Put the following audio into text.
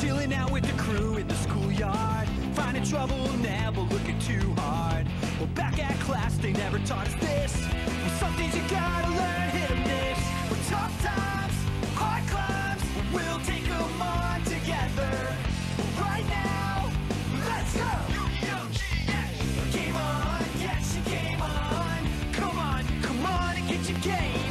Chilling out with the crew in the schoolyard, finding trouble now but looking too hard. Well, back at class they never taught us this. Well, some things you gotta learn, hit 'em this. Well, tough times, hard climbs, we'll take 'em on together. Right now, let's go! Yu-Gi-Oh! Game on, get your game on. Come on, come on and get your game.